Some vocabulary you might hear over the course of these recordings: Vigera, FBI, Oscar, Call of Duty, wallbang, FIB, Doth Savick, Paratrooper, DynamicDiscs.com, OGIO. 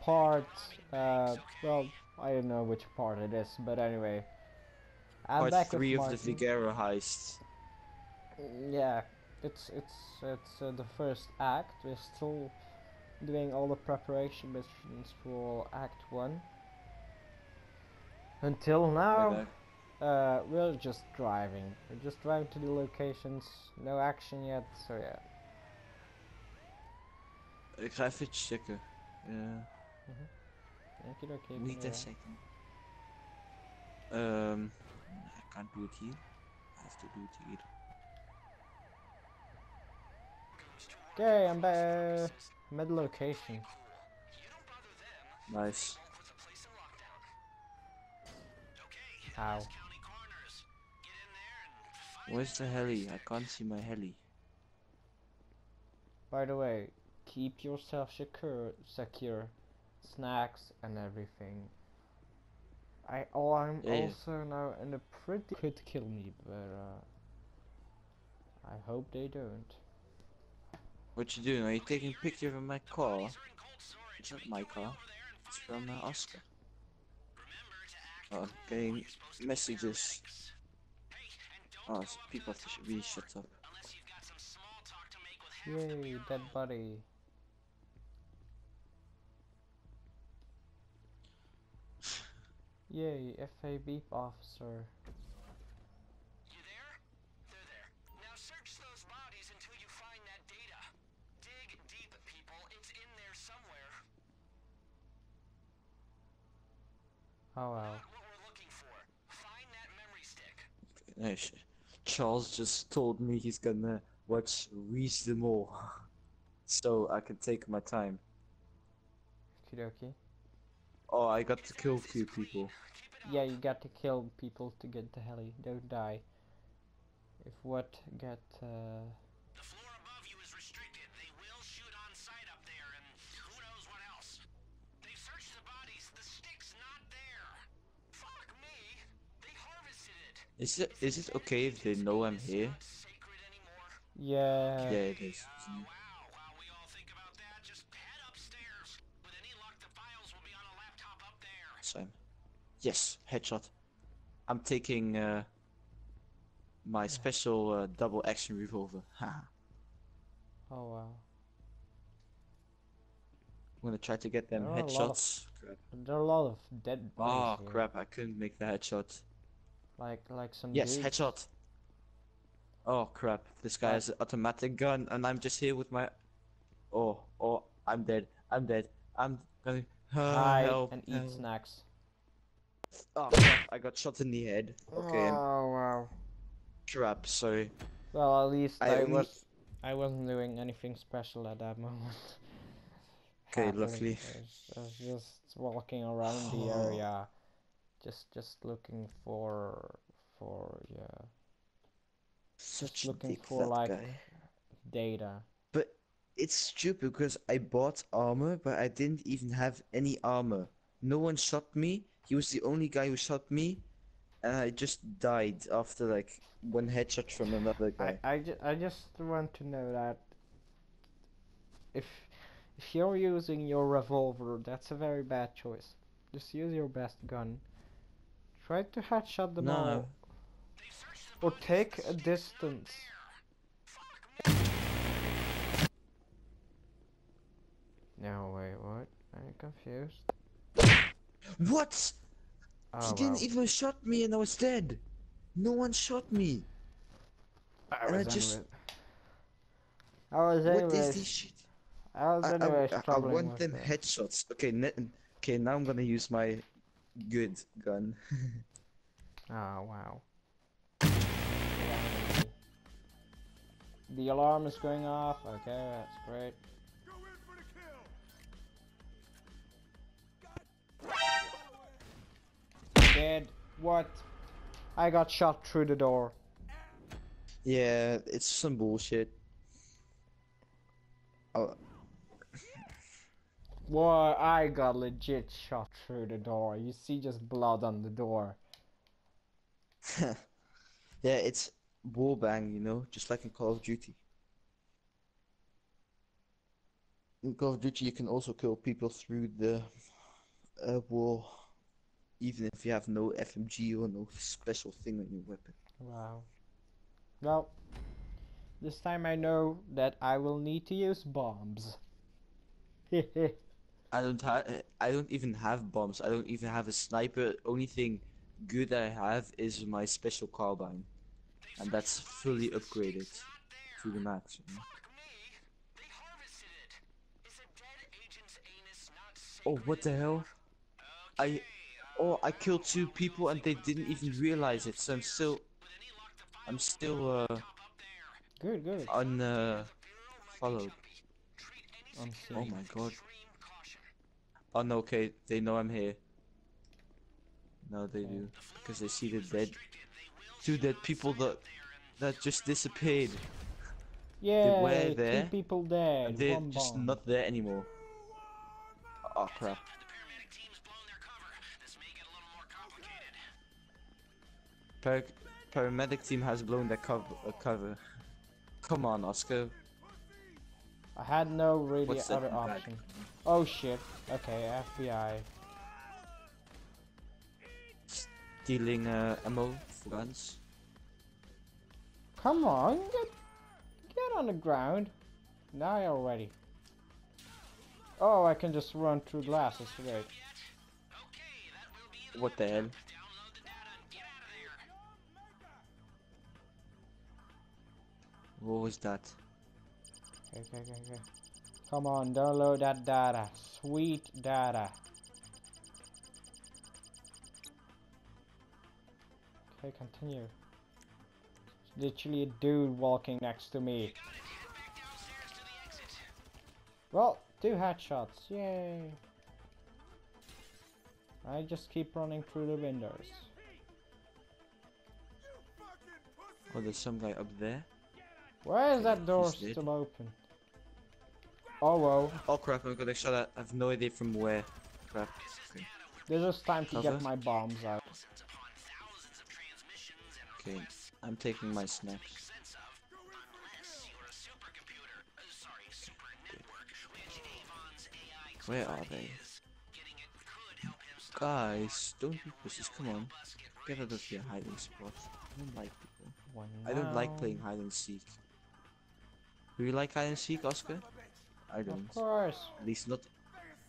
part, well, I don't know which part it is, but anyway. I'm part 3 of the Vigera heist. Yeah, it's the first act. We're still doing all the preparation missions for Act 1. Until now, we're just driving. We're just driving to the locations. No action yet, so yeah. Ik ga even checken. Ja. Oké. Niet een second. I can't do it here. I have to do it here. Okay, I'm back. Mid location. Nice. Ow. Where's the heli? I can't see my heli. By the way, keep yourself secure, snacks and everything. I'm also now in a pretty could kill me, but I hope they don't. What you doing? Are you taking a picture of my car? It's not my car. It's from Oscar. Oh, getting messages. Oh, people should be shut up. Yay, dead body. Yay, FIB officer. You there? They're there. Now search those bodies until you find that data. Dig deep, people. It's in there somewhere. Oh wow. Not what we're looking for. Find that memory stick. Charles just told me he's gonna watch Reach Them All, so I can take my time. Okie dokie. Oh, I got to kill a few people. Yeah, you got to kill people to get the heli. Don't die. If what, get the floor above you is restricted. They will shoot on sight up there, and who knows what else. They've searched the bodies. The stick's not there. Fuck me. They harvested it. Is it okay if they know I'm here? Yeah. Yeah, it is. Yes, headshot. I'm taking my special double action revolver. Oh wow. I'm gonna try to get them headshots. There are a lot of dead bodies. Oh crap! I couldn't make the headshot. Like some. Yes, dude. Headshot. Oh crap! This guy has an automatic gun, and I'm just here with my. Oh! I'm dead. I'm dead. I'm gonna. Help. And eat snacks. Oh crap, I got shot in the head. Okay. Oh wow. Crap, sorry. Well, at least I wasn't doing anything special at that moment. Okay, luckily. I was just walking around the area. Just looking for just looking for like data. But it's stupid because I bought armor but I didn't even have any armor. No one shot me. He was the only guy who shot me, and I just died after like one headshot from another guy. I just want to know that if you're using your revolver, that's a very bad choice. Just use your best gun. Try to headshot them all, or take a distance. No, wait, what? I'm confused. What? Oh, he didn't even shot me and I was dead. No one shot me. I want them headshots. Okay, now I'm gonna use my good gun. Oh wow. The alarm is going off. Okay, that's great. Dead. What? I got shot through the door. Yeah, it's some bullshit. Oh. Whoa, I got legit shot through the door. You see just blood on the door. Yeah, it's wallbang, you know, just like in Call of Duty. in Call of Duty you can also kill people through the wall, even if you have no FMG or no special thing on your weapon. Wow. Well, this time I know that I will need to use bombs. I don't even have bombs. I don't even have a sniper. Only thing good I have is my special carbine, and that's fully upgraded to the max. Oh, what the hell? I killed two people and they didn't even realize it. So I'm still good. Followed. Oh my god. Oh no, okay, they know I'm here. No, they do, because they see the dead. Two dead people that just disappeared. Yeah, they were there. Two people dead. They're just not there anymore. Oh crap. Paramedic team has blown their cover. Come on, Oscar. I had no really other option. Oh shit. Okay, FBI. Stealing ammo for guns. Come on, get on the ground. Now you're ready. Oh, I can just run through glasses, right? What the hell? What was that? Okay. Come on, download that data. Sweet data. Okay, continue. There's literally a dude walking next to me. Well, two headshots, yay. I just keep running through the windows. Oh, there's some guy up there. Where is that door still open? Oh wow. Oh crap, I'm gonna shot at. I have no idea from where. Crap. Okay. This is time to get my bombs out. Okay, I'm taking my snaps. Where are they? Guys, don't be pussies, come on. Get out of your hiding spot. I don't like people. I don't like playing hide and seek. Do you like hide and seek, Oscar? I don't. Of course. At least not.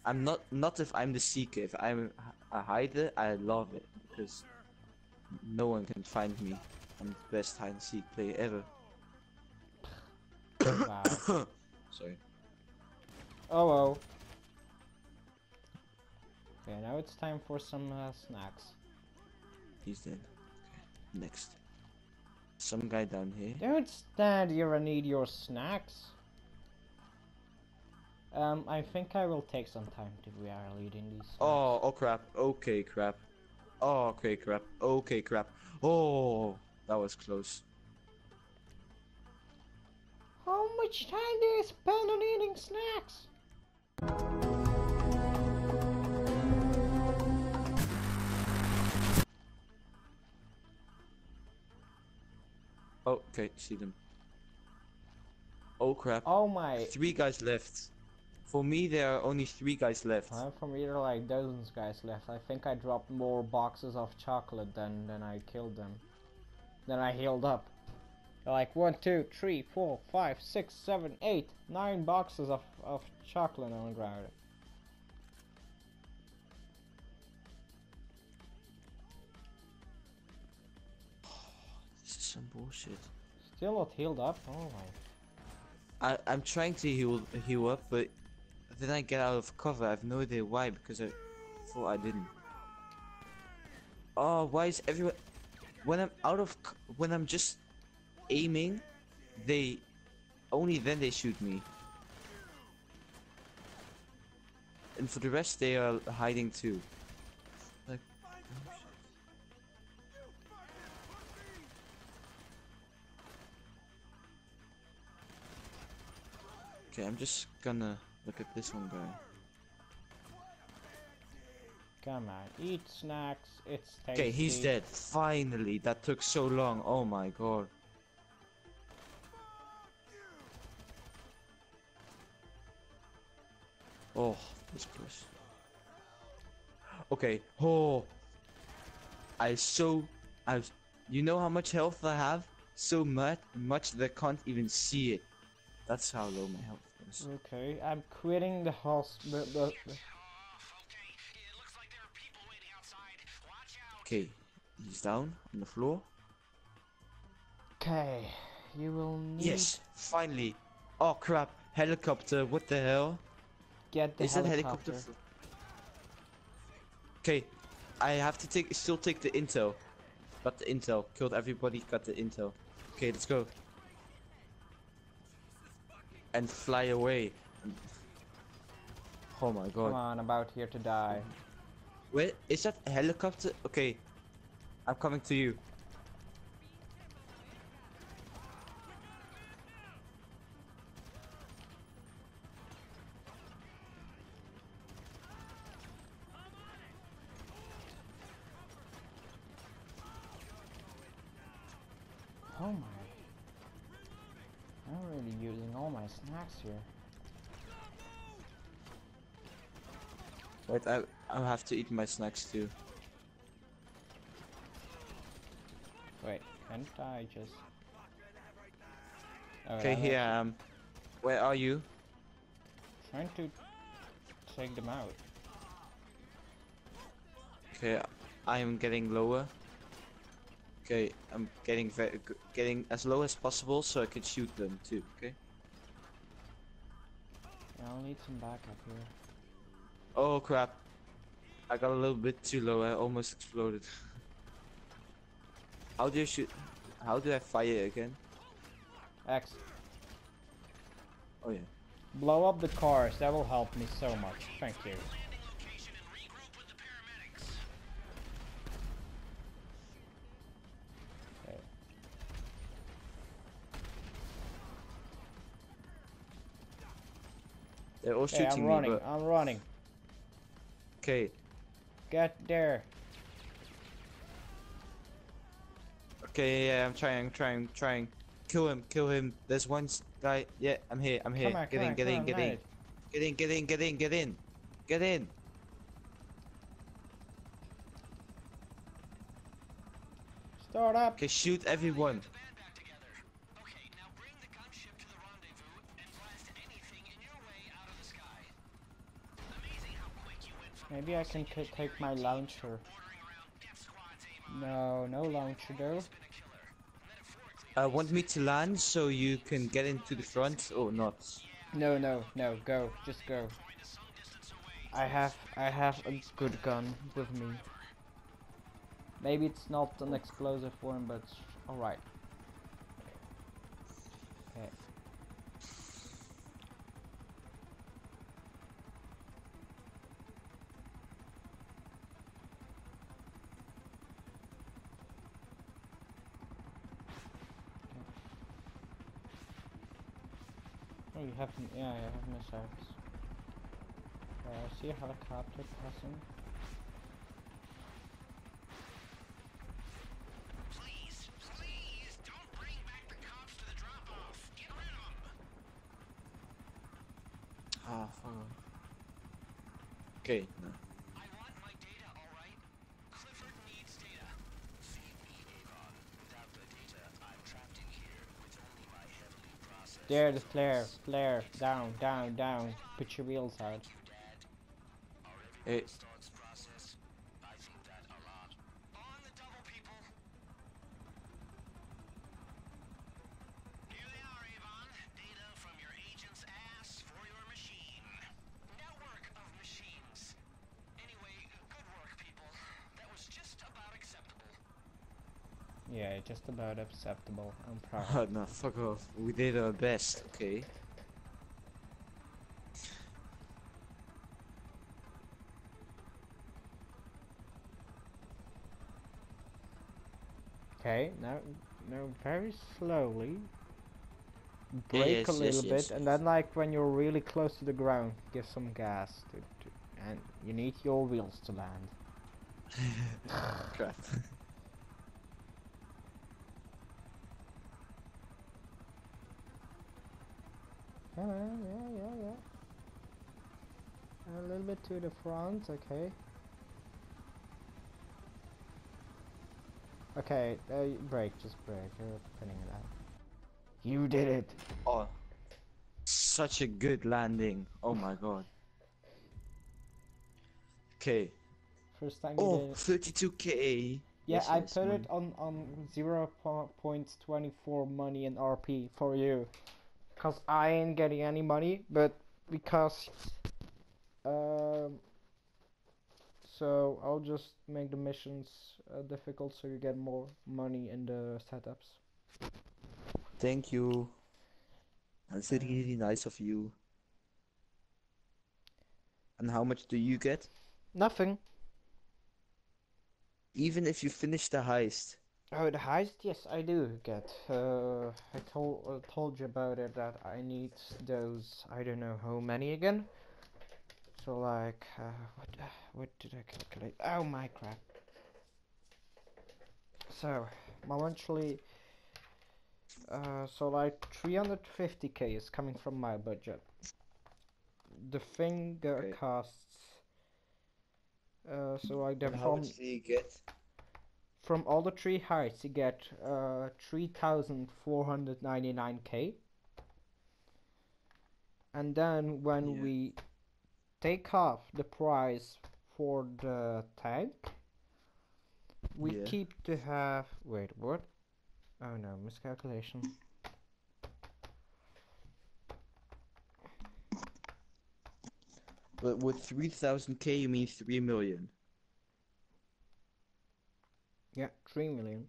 I'm not if I'm the seeker. If I'm a hider, I love it because no one can find me. I'm the best hide and seek player ever. Wow. Sorry. Oh well. Okay, now it's time for some snacks. He's dead. Okay, next. Some guy down here. Don't stand here and eat your snacks. I think I will take some time to be leading these. Oh crap. Okay, crap. Oh, okay, crap. Okay, crap. Oh, that was close. How much time do you spend on eating snacks? Oh, okay, see them. Oh crap. Oh my. 3 guys left. For me, there are only 3 guys left. For me, there are like dozens guys left. I think I dropped more boxes of chocolate than I killed them. Then I healed up. Like 1, 2, 3, 4, 5, 6, 7, 8, 9 boxes of chocolate on the ground. This is some bullshit. Still not healed up? Oh my. I'm trying to heal up, but then I get out of cover. I have no idea why, because I thought I didn't. Oh, why is everyone... When I'm out of... When I'm just aiming, they... Only then they shoot me. And for the rest, they are hiding too. Like... Okay, I'm just gonna... Look at this one guy. Come on, eat snacks, it's tasty. Okay, he's dead. Finally, that took so long. Oh my god. Oh, that's close. Okay. Oh, you know how much health I have? So much that I can't even see it. That's how low my health is. Okay, I'm quitting the hospital. Okay, he's down on the floor. Okay, you will need. Yes, finally. Oh crap! Helicopter! What the hell? Get the helicopter. Is that helicopter? Okay, I have to still take the intel. Got the intel. Killed everybody. Got the intel. Okay, let's go. And fly away. Oh my god. Come on, I'm about here to die. Wait, is that a helicopter? Okay. I'm coming to you. Oh my. I'm really using all my snacks here. Wait, I'll have to eat my snacks too. Wait, can't I just... Okay, here I am. Where are you? Trying to take them out. Okay, I am getting lower. Okay, I'm getting as low as possible so I can shoot them too, okay? Yeah, I'll need some backup here. Oh crap. I got a little bit too low, I almost exploded. How do I fire again? X. Oh yeah. Blow up the cars, that will help me so much. Thank you. They're all shooting I'm running, me, but... I'm running. Okay. Get there. Okay, yeah, I'm trying. Kill him. There's one guy. Yeah, I'm here, Get in. Start up. Okay, shoot everyone. Maybe I can take my launcher. No, no launcher though. Want me to land so you can get into the front or not? No, no, go, just go. I have a good gun with me. Maybe it's not an explosive one, but alright. Okay. Oh, you have, yeah, I have missiles. I see a helicopter passing. Please, please, don't bring back the cops to the drop-off. Get rid of them. Ah, fine. Okay, no. I want my data, alright? Clifford needs data. Feed me data. Without the data, I'm trapped in here with only my heavily processed... There, the flare. Flare, down. Put your wheels out. Hey. Yeah, just about acceptable. I'm proud. Oh, no, fuck off. We did our best, okay? Okay, now very slowly brake a little bit, and then like when you're really close to the ground, give some gas, and you need your wheels to land. Crap. Yeah. A little bit to the front, okay. Okay, break, just break. You're pinning it out. You did it! Oh, such a good landing. Oh my god. Okay. First time. Oh, 32k. Yeah, yes, I yes, put it on 0.24 money in RP for you, cause I ain't getting any money, but because so I'll just make the missions difficult so you get more money in the setups. Thank you. That's really nice of you. And how much do you get? Nothing. Even if you finish the heist. Oh, the heist? Yes, I do get. I told you about it, that I need those, I don't know how many again. So like, what did I calculate? Oh my crap. So, eventually, so like 350k is coming from my budget. The finger casts. So like the how much do you get? From all the three heights you get 3,499k. And then when we take off the price for the tank, we keep to have, wait, what? Oh no, miscalculation. But with 3,000k you mean 3 million. Yeah, 3 million.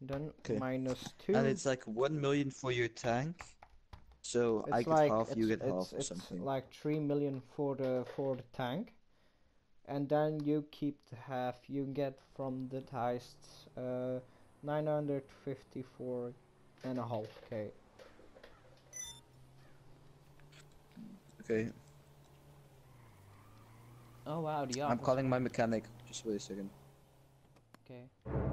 Then minus 2. And it's like 1 million for your tank. So it's I get like, half, you get half or something. It's like 3 million for the tank. And then you keep the half you get from the heist 954.5k. Okay. Oh wow, the office. I'm calling my mechanic. Just wait a second. Okay.